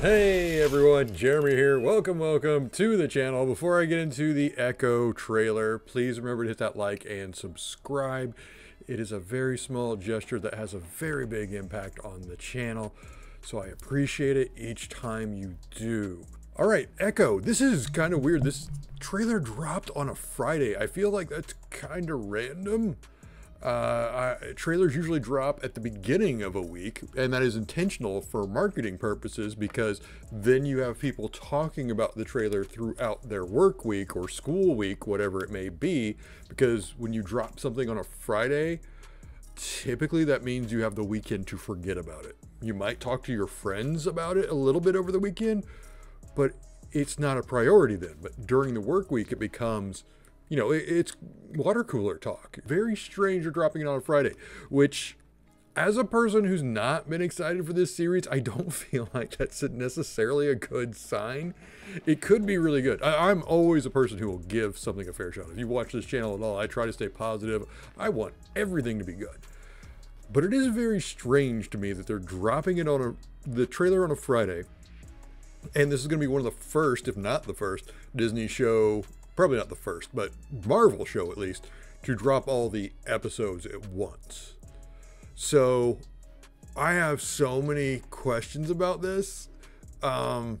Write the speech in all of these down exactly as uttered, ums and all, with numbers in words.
Hey everyone, Jeremy here. Welcome, welcome to the channel. Before I get into the Echo trailer, please remember to hit that like and subscribe. It is a very small gesture that has a very big impact on the channel, so I appreciate it each time you do. All right, Echo. This is kind of weird. This trailer dropped on a Friday. I feel like that's kind of random. Uh, I, trailers usually drop at the beginning of a week, and that is intentional for marketing purposes because then you have people talking about the trailer throughout their work week or school week, whatever it may be, because when you drop something on a Friday, typically that means you have the weekend to forget about it. You might talk to your friends about it a little bit over the weekend, but it's not a priority then. But during the work week, it becomes, you know, it's water cooler talk. Very strange you're dropping it on a Friday, which as a person who's not been excited for this series, I don't feel like that's necessarily a good sign. It could be really good. I, I'm always a person who will give something a fair shot. If you watch this channel at all, I try to stay positive. I want everything to be good. But it is very strange to me that they're dropping it on a, the trailer on a Friday. And this is going to be one of the first, if not the first, Disney show, probably not the first, but Marvel show at least, to drop all the episodes at once. So I have so many questions about this. Um,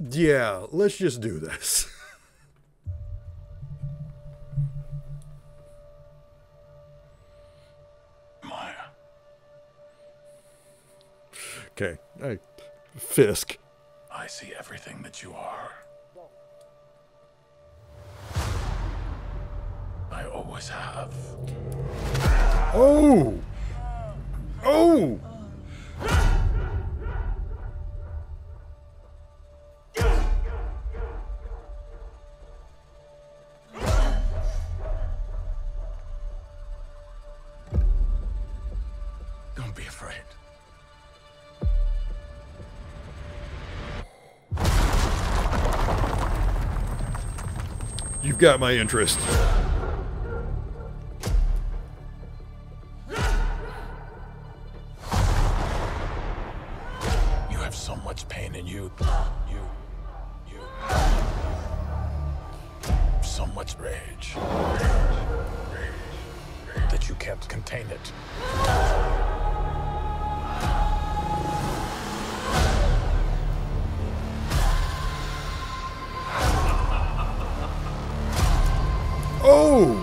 yeah, let's just do this. Maya. Okay. Hey, Fisk. I see everything that you are. I always have. Oh! Oh! Don't be afraid. You've got my interest. So much pain in you, you, you, so much rage, rage, that you can't contain it. Oh!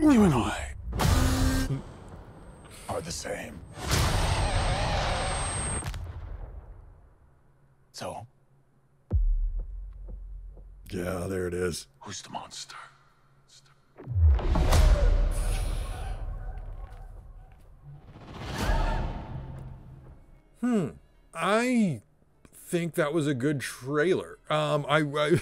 You and I are the same. So? Yeah, there it is. Who's the monster? Hmm. I think that was a good trailer. Um, I, I,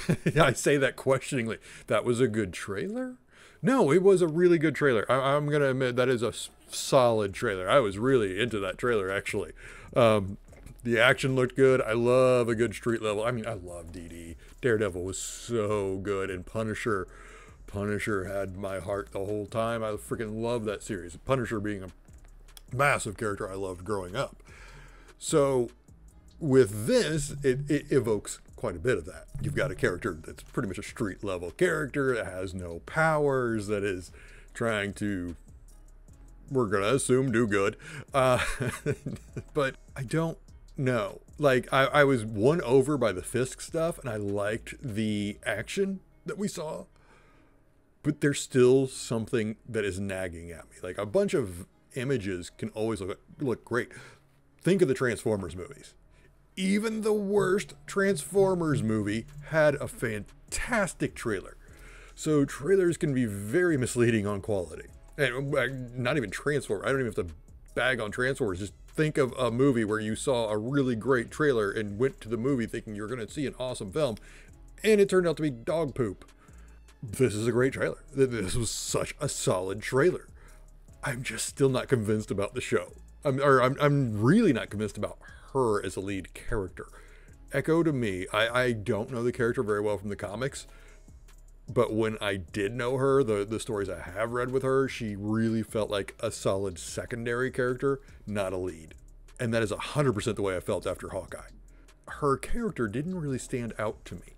I say that questioningly. That was a good trailer? No, it was a really good trailer. I, I'm going to admit that is a solid trailer. I was really into that trailer, actually. Um, the action looked good. I love a good street level. I mean, I love D D. Daredevil was so good. And Punisher, Punisher had my heart the whole time. I freaking love that series. Punisher being a massive character I loved growing up. So with this, it, it evokes quite a bit of that. You've got a character that's pretty much a street level character that has no powers, that is trying to, we're gonna assume, do good. Uh, but I don't know. Like I, I was won over by the Fisk stuff and I liked the action that we saw, but there's still something that is nagging at me. Like a bunch of images can always look, look great. Think of the Transformers movies. Even the worst Transformers movie had a fantastic trailer. So trailers can be very misleading on quality. And not even Transformers. I don't even have to bag on Transformers. Just think of a movie where you saw a really great trailer and went to the movie thinking you're going to see an awesome film, and it turned out to be dog poop. This is a great trailer. This was such a solid trailer. I'm just still not convinced about the show. I'm, or I'm, I'm really not convinced about her as a lead character. Echo, to me, I, I don't know the character very well from the comics, but when I did know her, the, the stories I have read with her, she really felt like a solid secondary character, not a lead. And that is one hundred percent the way I felt after Hawkeye. Her character didn't really stand out to me.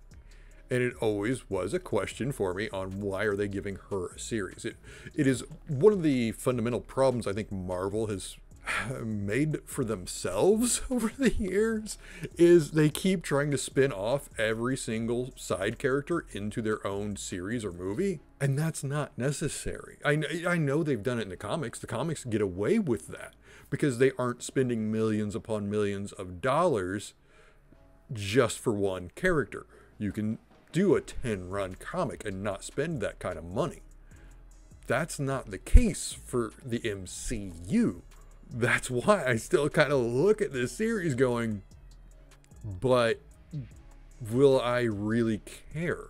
And it always was a question for me on why are they giving her a series. It, it is one of the fundamental problems I think Marvel has made for themselves over the years, is they keep trying to spin off every single side character into their own series or movie, and that's not necessary. I, I know they've done it in the comics. The comics get away with that because they aren't spending millions upon millions of dollars just for one character. You can do a ten run comic and not spend that kind of money. That's not the case for the M C U. That's why I still kind of look at this series going, but will I really care?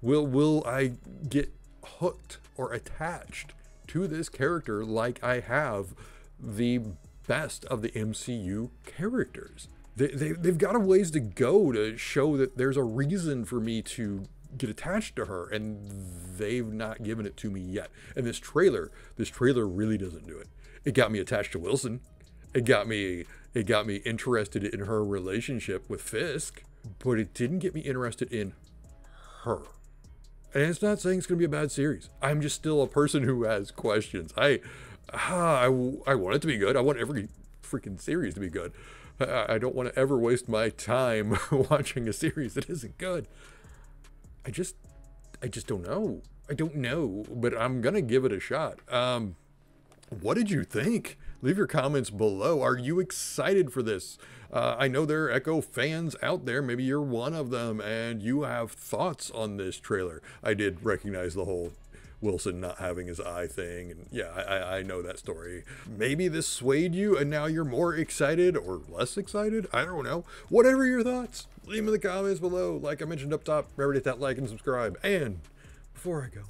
Will, will I get hooked or attached to this character like I have the best of the M C U characters? They, they, they've got a ways to go to show that there's a reason for me to get attached to her, and they've not given it to me yet. And this trailer, this trailer really doesn't do it. It got me attached to Wilson. It got me, it got me interested in her relationship with Fisk, but it didn't get me interested in her. And it's not saying it's going to be a bad series. I'm just still a person who has questions. I, ah, I, I want it to be good. I want every freaking series to be good. I, I don't want to ever waste my time watching a series that isn't good. I just, I just don't know. I don't know, but I'm going to give it a shot. Um, What did you think? Leave your comments below. Are you excited for this? Uh, I know there are Echo fans out there. Maybe you're one of them and you have thoughts on this trailer. I did recognize the whole Wilson not having his eye thing. And yeah, I, I know that story. Maybe this swayed you and now you're more excited or less excited. I don't know. Whatever your thoughts, leave them in the comments below. Like I mentioned up top, remember to hit that like and subscribe. And before I go,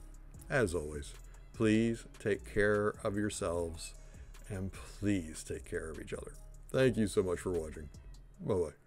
as always, please take care of yourselves and please take care of each other. Thank you so much for watching. Bye-bye.